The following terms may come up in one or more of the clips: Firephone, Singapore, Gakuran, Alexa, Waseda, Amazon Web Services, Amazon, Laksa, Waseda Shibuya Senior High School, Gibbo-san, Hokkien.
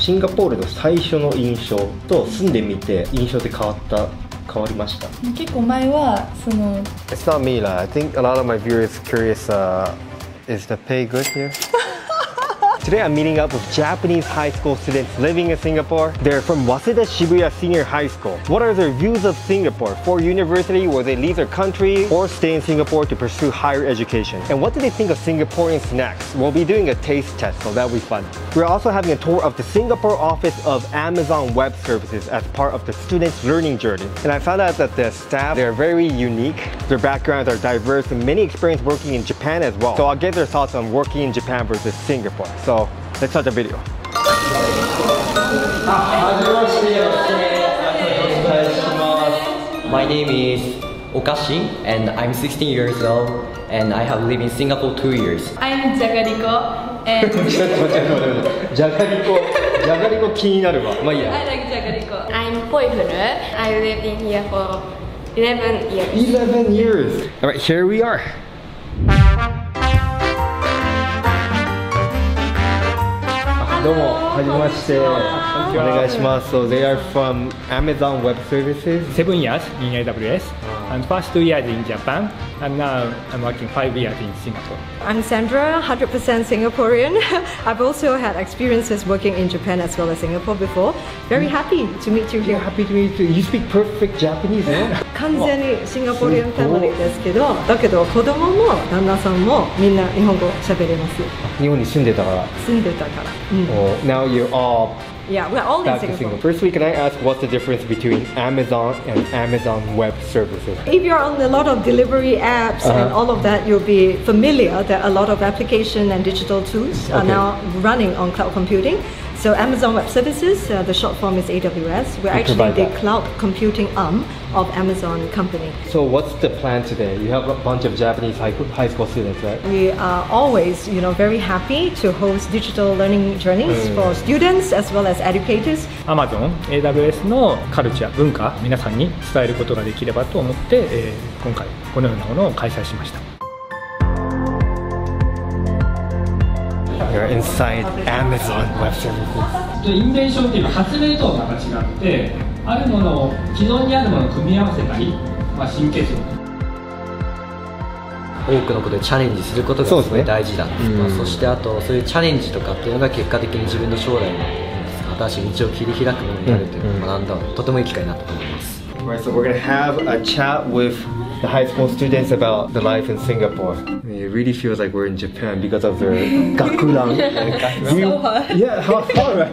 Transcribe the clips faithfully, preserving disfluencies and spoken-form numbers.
シンガポールの最初の印象と住んでみて印象で変わった変わりました。結構前はその It's not me lah. I think a lot of my viewers curious. Uh, is the pay good here? Today I'm meeting up with Japanese high school students living in Singapore. They're from Waseda Shibuya Senior High School. What are their views of Singapore for university, where they leave their country or stay in Singapore to pursue higher education? And what do they think of Singaporean snacks? We'll be doing a taste test, so that'll be fun. We're also having a tour of the Singapore office of Amazon Web Services as part of the students' learning journey. And I found out that the staff, they're very unique. Their backgrounds are diverse and many experience working in Japan as well. So I'll get their thoughts on working in Japan versus Singapore. So So let's start the video. My name is Okashi and I'm sixteen years old and I have lived in Singapore two years. I'm Jagariko and Jagariko. Jagariko 気になるわ。まあいいや。I like Jagariko. I'm Poifuru. I lived in here for eleven years. Eleven years. All right, here we are. So they are from Amazon Web Services. Seven years in A W S, and first two years in Japan, and now I'm working five years in Singapore. I'm Sandra, one hundred percent Singaporean. I've also had experiences working in Japan as well as Singapore before. Very happy to meet you here. Yeah, happy to meet you. You speak perfect Japanese, eh? Completely Singaporean family, but Oh, now you're all yeah, we're all back in Singapore. Singapore. Firstly, can I ask what's the difference between Amazon and Amazon Web Services? If you're on a lot of delivery apps uh-huh. and all of that, you'll be familiar that a lot of application and digital tools okay. are now running on cloud computing. So Amazon Web Services, uh, the short form is A W S. We're you actually the that. cloud computing arm of Amazon company. So what's the plan today? You have a bunch of Japanese high school students, right? We are always, you know, very happy to host digital learning journeys mm. for students as well as educators. Amazon A W S のカルチャー文化皆さんに伝えることができればと思って、えー、今回このようなものを開催しました。You're inside Amazon Web Services. インベンションっていうのは発明とはまた違って、あるものを既存にあるものを組み合わせたり、まあ新結合。多くのことでチャレンジすることがすごい大事だって。まあそしてあとそういうチャレンジとかっていうのが結果的に自分の将来の。Right, so we're gonna have a chat with the high school students about the life in Singapore. It really feels like we're in Japan because of their Gakuran. So hard. Yeah, how hard.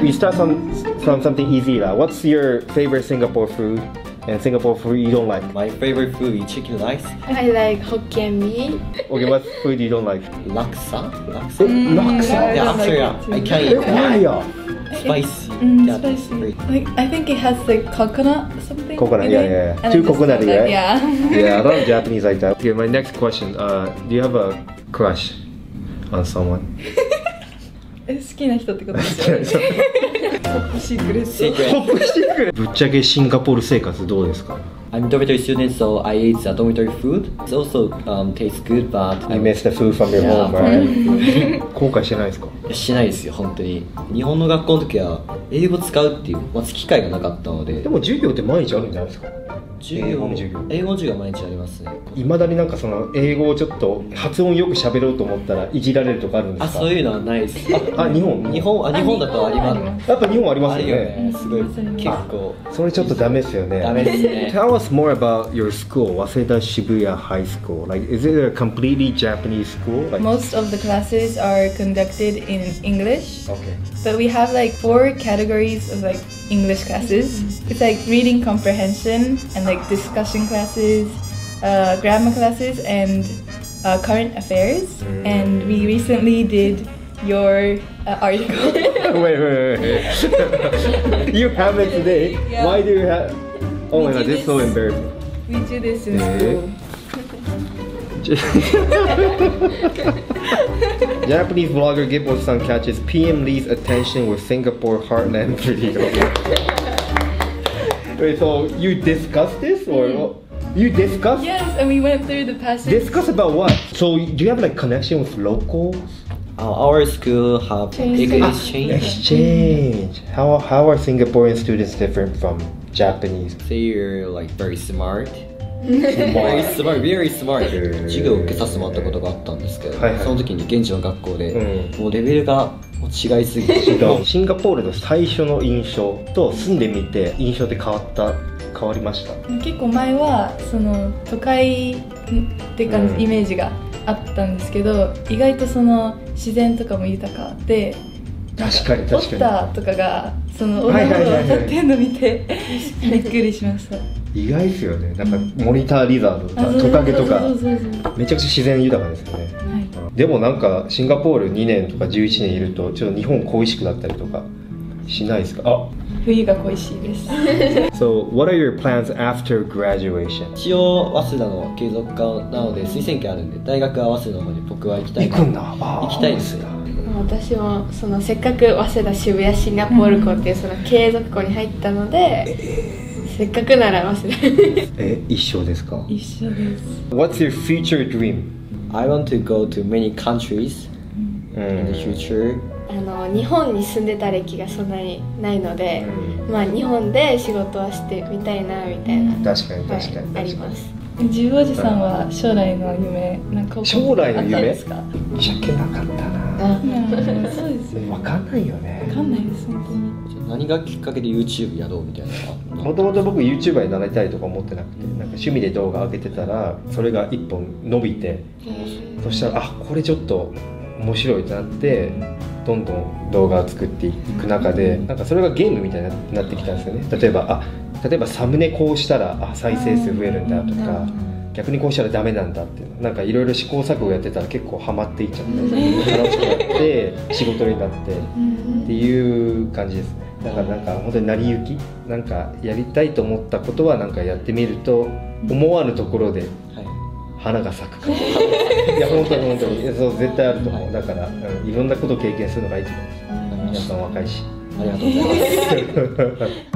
We start from, from something easy. Lah. What's your favorite Singapore food? And Singapore food you don't like? My favorite food is chicken rice. I like Hokkien mee. Okay, what food you don't like? Laksa. Laksa? Mm, Laksa? Yeah, actually, like yeah. I can't eat that. Spicy. Mm, yeah, spicy. Like, I think it has like coconut or something. Coconut, yeah, yeah, yeah. Two coconut, like, right? Yeah. Yeah, a lot of Japanese like that. Okay, my next question. Uh, do you have a crush on someone? え、好きな人ってことですよね。ホップシークレット。ホップシークレット。ぶっちゃけシンガポール生活どうですか? I'm a dormitory student, so I ate the dormitory food. It also um, tastes good, but I miss the food from your home, right? 後悔してないですか? しないですよ、本当に。日本の学校の時は英語使うっていう機会がなかったので。でも授業って毎日あるんじゃないですか? 英語の授業。英語の授業は毎日ありますね。未だになんかその英語をちょっと発音よく喋ろうと思ったらいじられるとかあるんですか？あ、そういうのはないです。あ、日本？日本、あ、日本だとあります。やっぱ日本ありますよね。すごい。結構。それちょっとダメですよね。ダメですね。Tell us more about your school, Waseda Shibuya High School. Like, is it a completely Japanese school? Most of the classes are conducted in English. Okay. But we have like four categories of like English classes. It's like reading comprehension and like like discussion classes, uh, grammar classes, and uh, current affairs. Mm. And we recently did your uh, article. Wait, wait, wait, wait. You have it today. Yeah. Why do you have? Oh we my god, this is so embarrassing. We do this in hey. school. Japanese vlogger Gibbo-san catches P M Lee's attention with Singapore Heartland video. Wait, so you discussed this or mm. you discussed? Yes, and we went through the passage. Discuss about what? So do you have like connection with locals? Uh, our school have Change. exchange. Exchange. How how are Singaporean students different from Japanese? They're like very smart. very smart, very smart. 授業を受けさせてもらったことがあったんですけど、その時に現地の学校で、もうレベルが違いすぎて。シンガポールの最初の印象と住んでみて印象って変わった変わりました。結構前はその都会って感じ、イメージが。あったんですけど、意外とその自然とかも豊かで、確かに確かに。ポッターとかがそのオールを歌ってんの見てびっくりしました。意外ですよね。なんかモニターリザードとかトカゲとかめちゃくちゃ自然豊かですよね。はい、でもなんかシンガポールにねんとかじゅういちねんいるとちょっと日本恋しくなったりとかしないですか？あ、冬が恋しいです。So what are your plans after graduation? 一応早稲田の継続科なので推薦権あるんで、大学は早稲田の方に僕は行きたい。行くんだ。行きたいです。私もそのせっかく早稲田渋谷シンガポール校っていうその継続校に入ったので、せっかくなら早稲田。え、一緒ですか？一緒です。What's your future dream? I want to go to many countries in the future. あの日本に住んでた歴がそんなにないので、まあ日本で仕事はしてみたいなみたいな、確かに確かにあります。十王子さんは将来の夢なんか将来の夢ですか？しゃけなかったな。そうですね。わかんないよね。わかんないです本当に。何がきっかけで YouTube やろうみたいな。もともと僕 YouTuber になりたいとか思ってなくて、なんか趣味で動画上げてたらそれが一本伸びて、そしたらあこれちょっと面白いってなって。どんどん動画を作っていく中で、なんかそれがゲームみたいになってきたんですよね。例えばあ例えばサムネこうしたらあ再生数増えるんだとか、逆にこうしたらダメなんだっていうの、なんかいろいろ試行錯誤やってたら結構ハマっていっちゃって楽しくなって仕事になってっていう感じですね。だからなんか本当に成り行き、なんかやりたいと思ったことはなんかやってみると思わぬところで花が咲くかも。いや本当に本当にそう絶対あると思う。だからいろんなことを経験するのがいいと思う。皆さん若いし。ありがとうございます。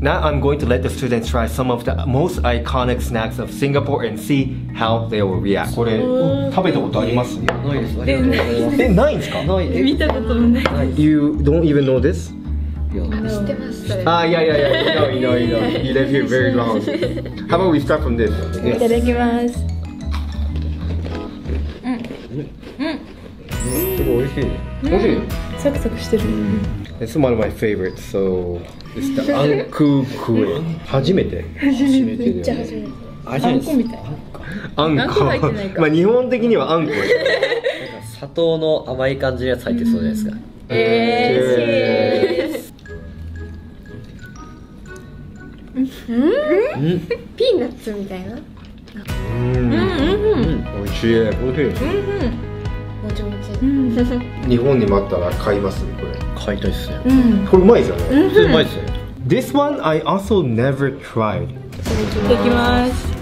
Now I'm going to let the students try some of the most iconic snacks of Singapore and see how they will react. これ食べたことあります？ないです。えないんですか？ない。見たこともない。You don't even know this? 知ってます。Ah yeah yeah yeah. No no no. You live here very long. How about we start from this? いただきます。サクサクしてる。This is one of my favorites. So it's the アンククエ。初めて。初めて。めっちゃ初めて。あんこみたい。あんこ入ってないか。まあ日本的にはあんこ。砂糖の甘い感じのやつ入ってそうじゃないですか。ええ。うん？ピーナッツみたいな。うんうん。おいしい。おいしい。日本にもあったら買いますねこれ。買いたいっすね。これうまいですよね。普通うまいですよね。This one I also never tried. いただきます。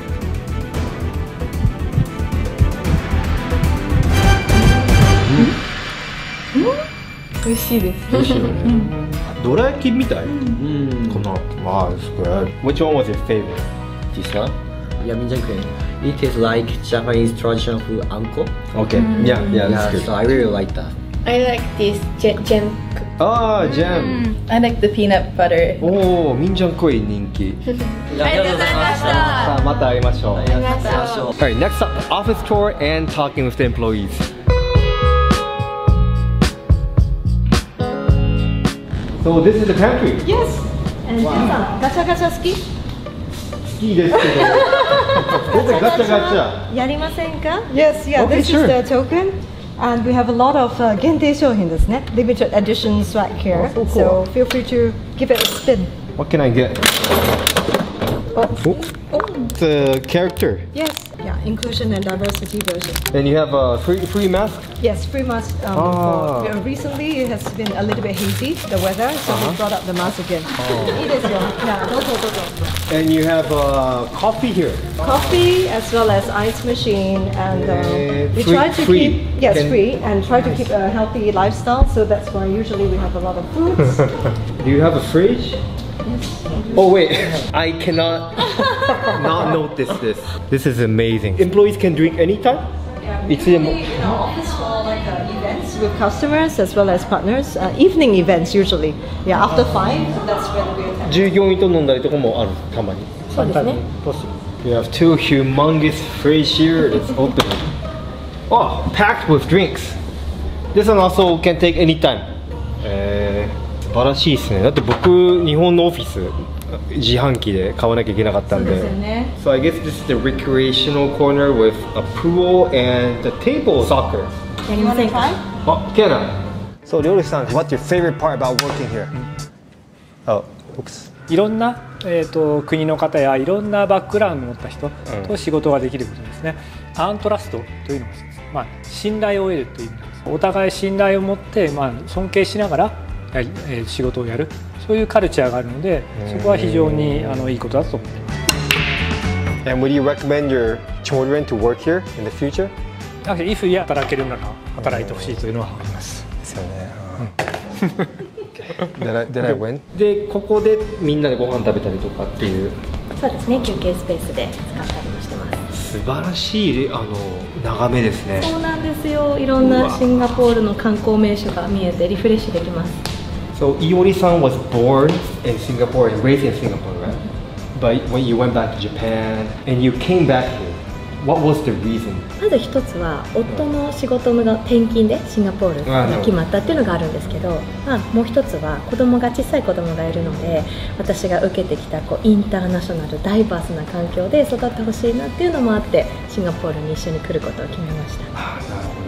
美味しいです。美味しいよね。ドラ焼きみたい。うん。このまあすごい。Which one was your favorite? This one? Yeah, Minjangquan.It tastes like Japanese traditional food anko. Okay. Yeah, yeah, that's good. So I really like that. I like this jam. Ah, jam. I like the peanut butter. Oh, minjangkoi ninki. Alright, next up, office tour and talking with the employees. So this is the pantry. Yes. And gacha gacha suki.好きですけど。ガチャガチャやりませんか ？Yes, yeah. This is the token, and we have a lot of 限定商品ですね。Limited edition swag here. So feel free to give it a spin. What can I get? The character. Yes. Yeah. Inclusion and diversity version. And you have a free free mask. Yes, free mask. Recently, it has been a little bit hazy, the weather, so we brought up the mask again. いいですよ。Yeah. どうぞどうぞ。And you have uh, coffee here. Coffee as well as ice machine, and uh, we free, try to free. keep yes Can, free and try nice. to keep a healthy lifestyle. So that's why usually we have a lot of fruits. Do you have a fridge? Yes. Oh wait, I cannot not notice this. This is amazing. Employees can drink anytime. Yeah, it's in you know, office for like uh, events with customers as well as partners. Uh, evening events usually. Yeah, after five, that's when we attend. 従業員と飲んだりとかもある、たまに。そうですね。You have two humongous fridge here. Let's open it. Oh, packed with drinks. This one also can take any time. えー、素晴らしいですね。だって僕日本のオフィス。自販機で買わなきゃいけなかったんで。So I guess this is the recreational corner with a pool and the table soccer. Can you try? Oh, can I? So, Ryoru-san, what's your favorite part about working here? Oh, oops. いろんなえっと国の方やいろんなバックグラウンドを持った人と仕事ができることですね。アントラストというのがまあ信頼を得るという意味です。お互い信頼を持ってまあ尊敬しながら仕事をやる。そういうカルチャーがあるので、そこは非常にあのいいことだと思っています。And would you recommend your children to work here in the future? Actually, if you 働けるなら働いてほしいというのはあります。ですよね。Then I, then I went. で、ここでみんなでご飯食べたりとかっていう。そうですね。休憩スペースで使ったりもしてます。素晴らしいあの眺めですね。そうなんですよ。いろんなシンガポールの観光名所が見えてリフレッシュできます。So Iori-san was born in Singapore and raised in Singapore, right? But when you went back to Japan and you came back here, what was the reason? まず一つは夫の仕事の転勤でシンガポールが決まったっていうのがあるんですけど、まあもう一つは子供が小さい子供がいるので、私が受けてきたこうインターナショナルダイバースな環境で育ってほしいなっていうのもあって、シンガポールに一緒に来ることを決めました。ああ、なるほど。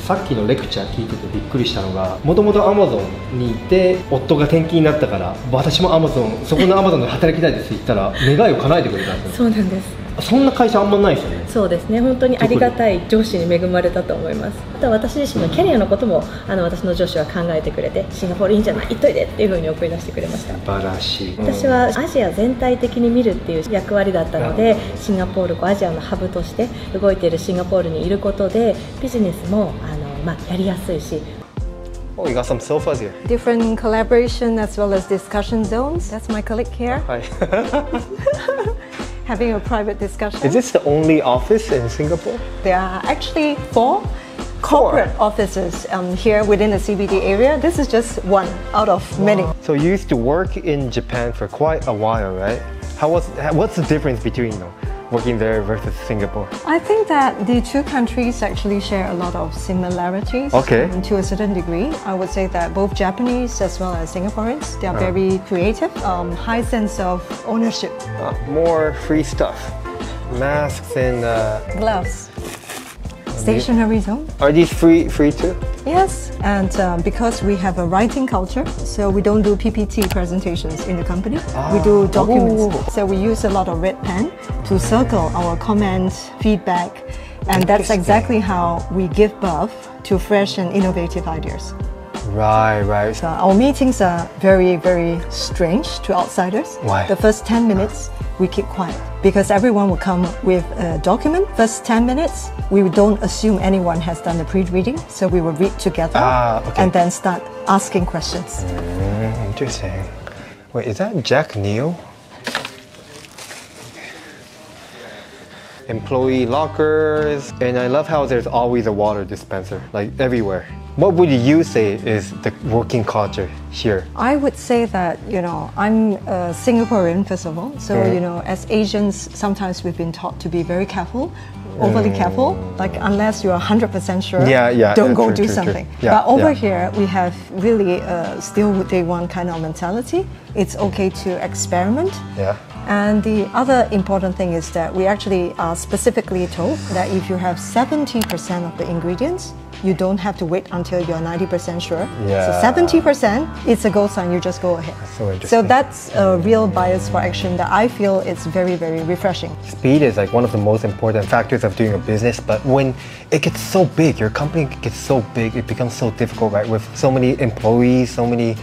さっきのレクチャー聞いててびっくりしたのが、もともと Amazon にいて夫が転勤になったから私も Amazon そこの Amazon で働きたいですって言ったら願いを叶えてくれたんです。そうなんです。そんな会社あんまないですよね。そうですね。本当にありがたい上司に恵まれたと思います。あとは私自身のキャリアのこともあの私の上司は考えてくれて、シンガポールいいんじゃない行っといでっていうふうに送り出してくれました。素晴らしい。私はアジア全体的に見るっていう役割だったので、シンガポールをアジアのハブとして動いているシンガポールにいることでビジネスもあの、まあ、やりやすいし。Oh, you got some sofas here. Different collaboration as well as discussion zones. That's my colleague here. Hi. Having a private discussion. Is this the only office in Singapore? There are actually four corporate four. offices um, here within the C B D area. This is just one out of wow. many. So you used to work in Japan for quite a while, right? How was, what's the difference between you know, working there versus Singapore? I think that the two countries actually share a lot of similarities. Okay. Um, to a certain degree. I would say that both Japanese as well as Singaporeans, they are uh. very creative, um, high sense of ownership. Uh, more free stuff. Masks and... Uh, gloves. Stationary zone. Are these free, free too? Yes, and um, because we have a writing culture, so we don't do P P T presentations in the company. Ah. We do documents. Oh. So we use a lot of red pen to circle our comments, feedback, and that's exactly how we give birth to fresh and innovative ideas. Right, right. So our meetings are very, very strange to outsiders. Why? The first ten minutes, we keep quiet because everyone will come with a document. First ten minutes, we don't assume anyone has done the pre-reading, so we will read together ah, okay. and then start asking questions. Mm, interesting. Wait, is that Jack Neal? Employee lockers, and I love how there's always a water dispenser, like everywhere. What would you say is the working culture here? I would say that, you know, I'm a Singaporean, first of all. So, mm. you know, as Asians, sometimes we've been taught to be very careful, overly mm. careful, like unless you're one hundred percent sure, yeah, yeah, don't yeah, go true, do true, something. True. Yeah, but over yeah. here, we have really uh, still day one kind of mentality. It's okay to experiment. Yeah. And the other important thing is that we actually are specifically told that if you have seventy percent of the ingredients, you don't have to wait until you're ninety percent sure. Yeah. So seventy percent, it's a go sign, you just go ahead. That's so interesting. So that's a real bias for action that I feel is very, very refreshing. Speed is like one of the most important factors of doing a business, but when it gets so big, your company gets so big, it becomes so difficult, right? With so many employees, so many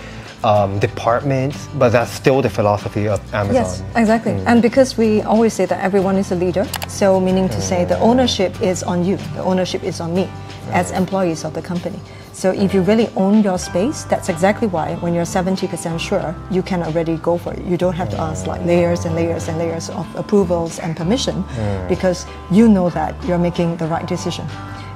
Um, departments, but that's still the philosophy of Amazon. Yes, exactly. Mm. And because we always say that everyone is a leader, so meaning to mm. say the ownership is on you, the ownership is on me mm. as employees of the company. So if you really own your space, that's exactly why when you're seventy percent sure, you can already go for it. You don't have to ask like layers and layers and layers of approvals and permission mm. because you know that you're making the right decision.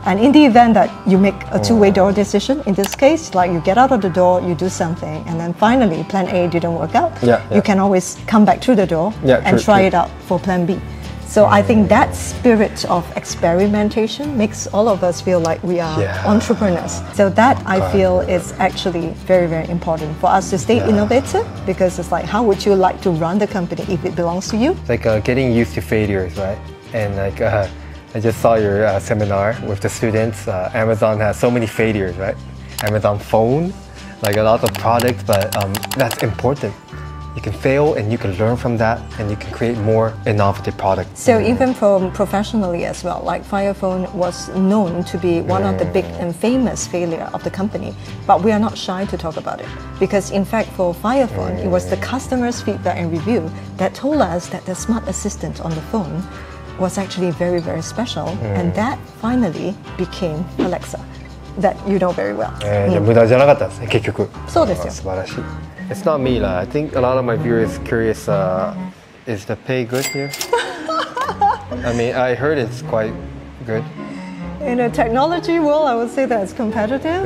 And in the event that you make a two-way door decision, in this case, like you get out of the door, you do something, and then finally plan A didn't work out, yeah, yeah. you can always come back through the door yeah, and true, try true. it out for plan B. So I think that spirit of experimentation makes all of us feel like we are yeah. entrepreneurs. So that I feel is actually very, very important for us to stay yeah. innovative, because it's like, how would you like to run the company if it belongs to you? It's like uh, getting used to failures, right? And like uh, I just saw your uh, seminar with the students. Uh, Amazon has so many failures, right? Amazon phone, like a lot of products, but um, that's important. You can fail and you can learn from that and you can create more innovative products. So mm. even from professionally as well, like Firephone was known to be one mm. of the big and famous failure of the company, but we are not shy to talk about it. Because in fact for Firephone, mm. it was the customer's feedback and review that told us that the smart assistant on the phone was actually very, very special. Mm. And that finally became Alexa, that you know very well. Mm. It's not me, la. I think a lot of my viewers curious, uh, is the pay good here? I mean, I heard it's quite good. In a technology world, I would say that it's competitive.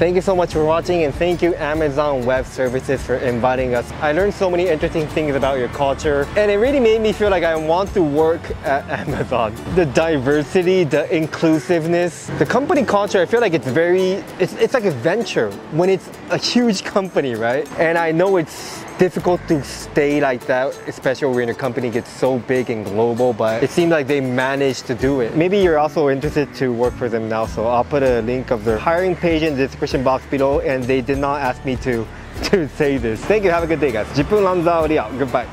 Thank you so much for watching, and thank you Amazon Web Services for inviting us. I learned so many interesting things about your culture, and it really made me feel like I want to work at Amazon. The diversity, the inclusiveness, the company culture, I feel like it's very, it's, it's like a venture when it's a huge company, right? And I know it's difficult to stay like that, especially when your company gets so big and global, but it seemed like they managed to do it. Maybe you're also interested to work for them now, so I'll put a link of their hiring page in the description box below, and they did not ask me to, to say this. Thank you, have a good day guys. Jipun Lanzao, goodbye.